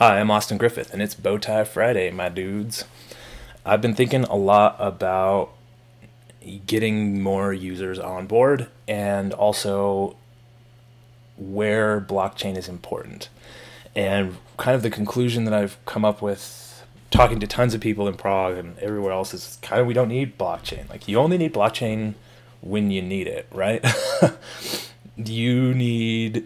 Hi, I'm Austin Griffith, and it's Bowtie Friday, my dudes. I've been thinking a lot about getting more users on board and also where blockchain is important. And kind of the conclusion that I've come up with talking to tons of people in Prague and everywhere else is kind of we don't need blockchain. Like, you only need blockchain when you need it, right? You only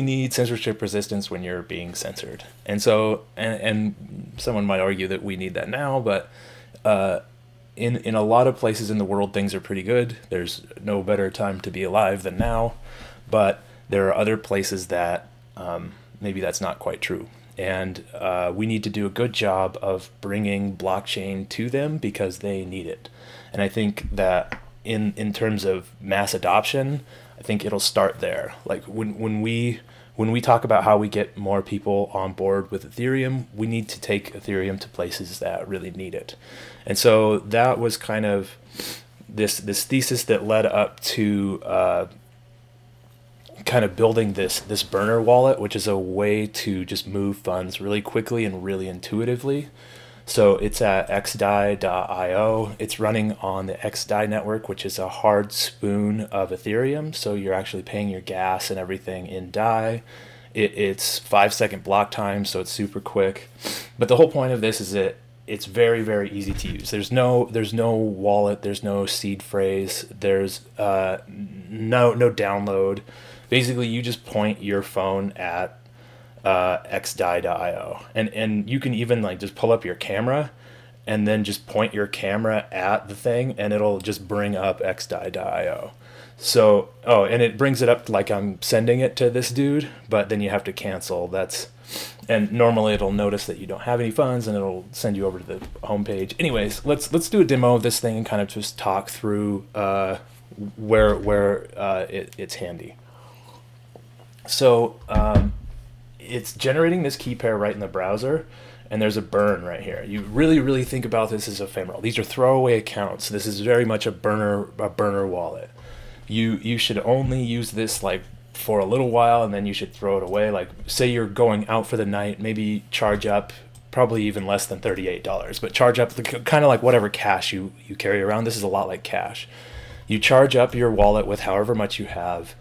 need censorship resistance when you're being censored. And so, and someone might argue that we need that now, but in a lot of places in the world, things are pretty good. There's no better time to be alive than now, but there are other places that maybe that's not quite true. And we need to do a good job of bringing blockchain to them because they need it. And I think that in terms of mass adoption, I think it'll start there. Like when we talk about how we get more people on board with Ethereum, we need to take Ethereum to places that really need it. And so that was kind of this thesis that led up to kind of building this burner wallet, which is a way to just move funds really quickly and really intuitively. So it's at xDai.io. It's running on the xDai network, which is a hard spoon of Ethereum. So you're actually paying your gas and everything in DAI. It's 5-second block time, so it's super quick. But the whole point of this is that it's very, very easy to use. There's no wallet. There's no seed phrase. There's no download. Basically, you just point your phone at xDai.io, and you can even like just pull up your camera and then just point your camera at the thing and it'll just bring up xDai.io. So and it brings it up like I'm sending it to this dude, but then you have to cancel. And normally it'll notice that you don't have any funds and it'll send you over to the homepage. Anyways, let's do a demo of this thing and kind of just talk through where it's handy. So it's generating this key pair right in the browser, and there's a burn right here. You really, really think about this as ephemeral. These are throwaway accounts. This is very much a burner wallet. You should only use this like for a little while, and then you should throw it away. Like, say you're going out for the night, maybe charge up, probably even less than $38, but charge up the kind of like whatever cash you carry around. This is a lot like cash. You charge up your wallet with however much you have.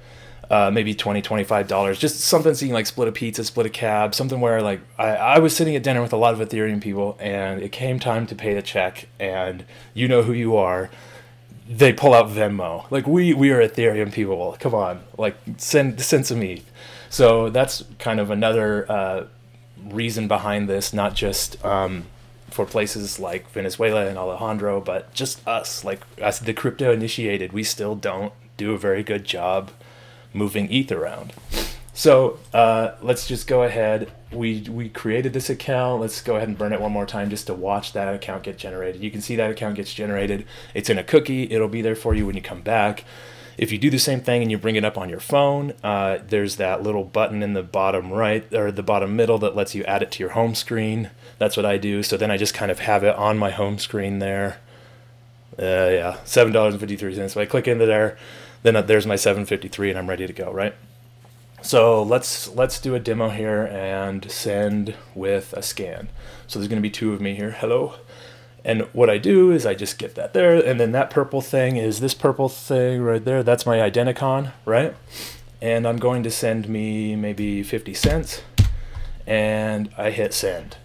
Maybe $20, $25, just something so you can like split a pizza, split a cab, something where like I was sitting at dinner with a lot of Ethereum people and it came time to pay the check and you know who you are. They pull out Venmo. Like we are Ethereum people. Come on, like send some ETH. So that's kind of another reason behind this, not just for places like Venezuela and Alejandro, but just us, like as the crypto initiated, we still don't do a very good job moving ETH around. So let's just go ahead. We created this account. Let's go ahead and burn it one more time just to watch that account get generated. You can see that account gets generated. It's in a cookie. It'll be there for you when you come back. If you do the same thing and you bring it up on your phone, there's that little button in the bottom right or the bottom middle that lets you add it to your home screen. That's what I do. So then I just kind of have it on my home screen there. Yeah, $7.53. So I click into there. Then there's my 753 and I'm ready to go, right? So let's do a demo here and send with a scan. So there's gonna be two of me here, hello. And what I do is I just get that there, and then that purple thing is this purple thing right there, that's my Identicon, right? And I'm going to send me maybe 50 cents and I hit send.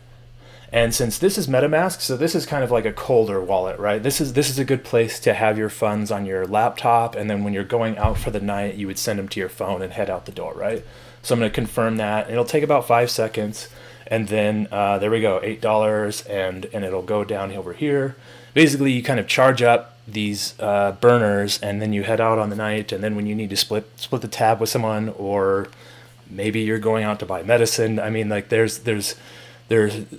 And since this is MetaMask, so this is kind of like a colder wallet, right? This is a good place to have your funds on your laptop, and then when you're going out for the night, you would send them to your phone and head out the door, right? So I'm going to confirm that. It'll take about 5 seconds, and then there we go, $8, and it'll go down over here. Basically, you kind of charge up these burners, and then you head out on the night, and then when you need to split the tab with someone, or maybe you're going out to buy medicine. I mean, like there's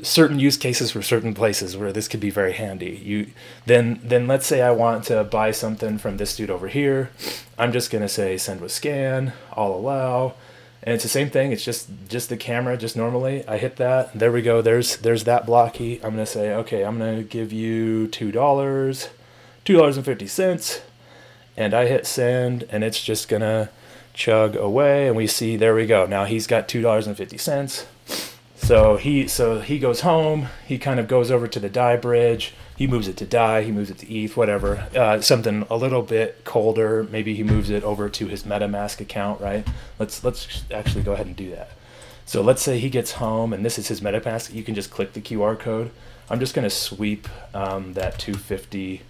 certain use cases for certain places where this could be very handy. Then let's say I want to buy something from this dude over here. I'm just gonna say send with scan, I'll allow. And it's the same thing, it's just the camera, just normally. I hit that, there we go, there's that blocky. I'm gonna say, okay, I'm gonna give you $2.50, and I hit send, and it's just gonna chug away, and we see, there we go. Now he's got $2.50. So he goes home, he kind of goes over to the Dai bridge, he moves it to Dai, he moves it to ETH, whatever, something a little bit colder, maybe he moves it over to his MetaMask account, right? Let's actually go ahead and do that. So let's say he gets home and this is his MetaMask, you can just click the QR code. I'm just gonna sweep that 250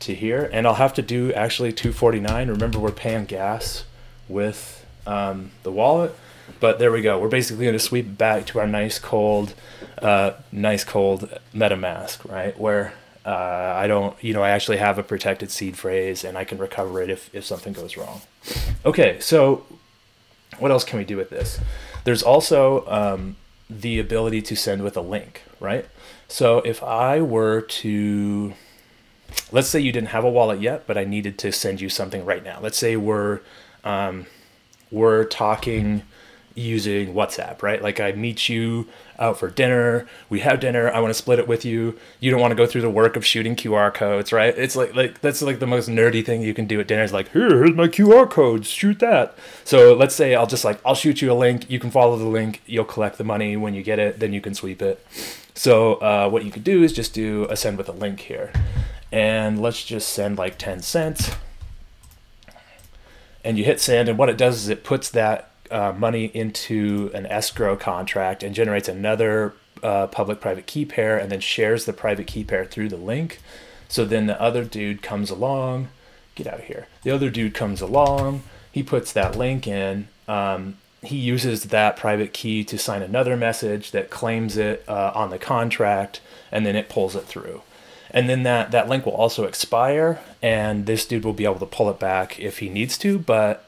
to here, and I'll have to do actually 249, remember we're paying gas with the wallet. But there we go. We're basically going to sweep back to our nice cold MetaMask, right? Where I don't, you know, I actually have a protected seed phrase and I can recover it if something goes wrong. Okay, so what else can we do with this? There's also the ability to send with a link, right? So if I were to, let's say you didn't have a wallet yet, but I needed to send you something right now. Let's say we're talking using WhatsApp, right? Like I meet you out for dinner, we have dinner, I want to split it with you. You don't want to go through the work of shooting QR codes, right? It's like that's like the most nerdy thing you can do at dinner is like, here's my QR code, shoot that. So let's say I'll shoot you a link, you can follow the link, you'll collect the money when you get it, then you can sweep it. So what you could do is just do a send with a link here. And let's just send like 10 cents. And you hit send, and what it does is it puts that money into an escrow contract and generates another public-private key pair and then shares the private key pair through the link. So then the other dude comes along, get out of here. The other dude comes along, he puts that link in, he uses that private key to sign another message that claims it on the contract, and then it pulls it through. And then that link will also expire, and this dude will be able to pull it back if he needs to, but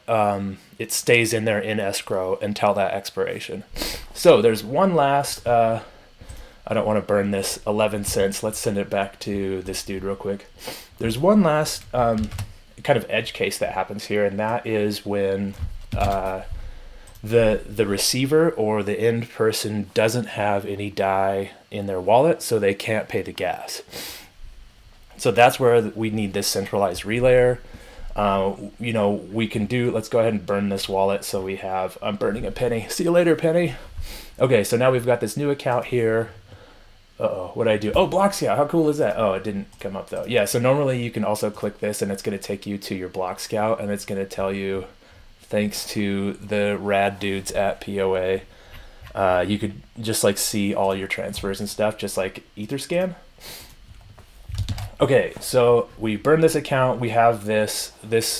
it stays in there in escrow until that expiration. So there's one last, I don't want to burn this 11 cents. Let's send it back to this dude real quick. There's one last kind of edge case that happens here, and that is when the receiver or the end person doesn't have any Dai in their wallet, so they can't pay the gas. So that's where we need this centralized relayer. You know, we can do, let's go ahead and burn this wallet. So we have, I'm burning a penny. See you later, penny. Okay, so now we've got this new account here. Uh-oh, what did I do? Oh, BlockScout, how cool is that? Oh, it didn't come up though. Yeah, so normally you can also click this and it's gonna take you to your BlockScout and it's gonna tell you, thanks to the rad dudes at POA, you could just like see all your transfers and stuff, just like Etherscan. Okay, so we burn this account. We have this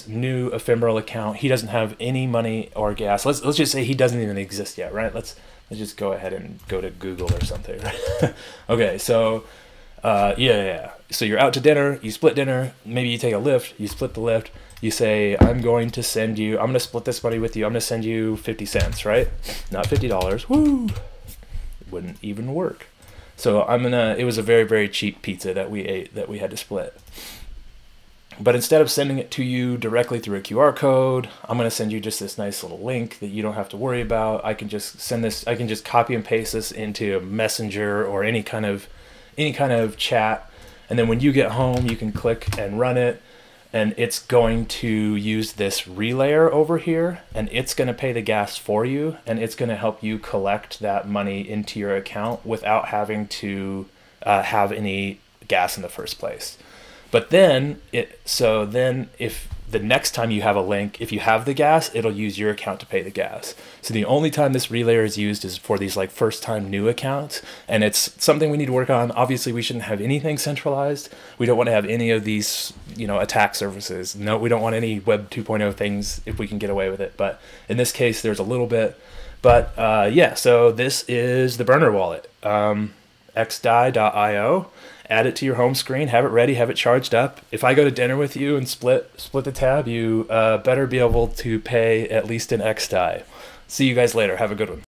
new ephemeral account. He doesn't have any money or gas. Let's just say he doesn't even exist yet, right? Let's just go ahead and go to Google or something. Right? Okay, so so you're out to dinner. You split dinner. Maybe you take a Lyft. You split the Lyft. You say, I'm going to split this money with you. I'm going to send you 50 cents, right? Not $50. Woo! It wouldn't even work. So it was a very, very cheap pizza that we ate that we had to split. But instead of sending it to you directly through a QR code, I'm gonna send you just this nice little link that you don't have to worry about. I can just copy and paste this into a messenger or any kind of chat. And then when you get home, you can click and run it. And it's going to use this relayer over here, and it's gonna pay the gas for you, and it's gonna help you collect that money into your account without having to have any gas in the first place. But then, if the next time you have a link, if you have the gas, it'll use your account to pay the gas. So the only time this relayer is used is for these like first time new accounts. And it's something we need to work on. Obviously we shouldn't have anything centralized. We don't want to have any of these, you know, attack services. No, we don't want any web 2.0 things if we can get away with it. But in this case, there's a little bit, but yeah, so this is the burner wallet, xDai.io. Add it to your home screen, have it ready, have it charged up. If I go to dinner with you and split the tab, you better be able to pay at least in xDai. See you guys later. Have a good one.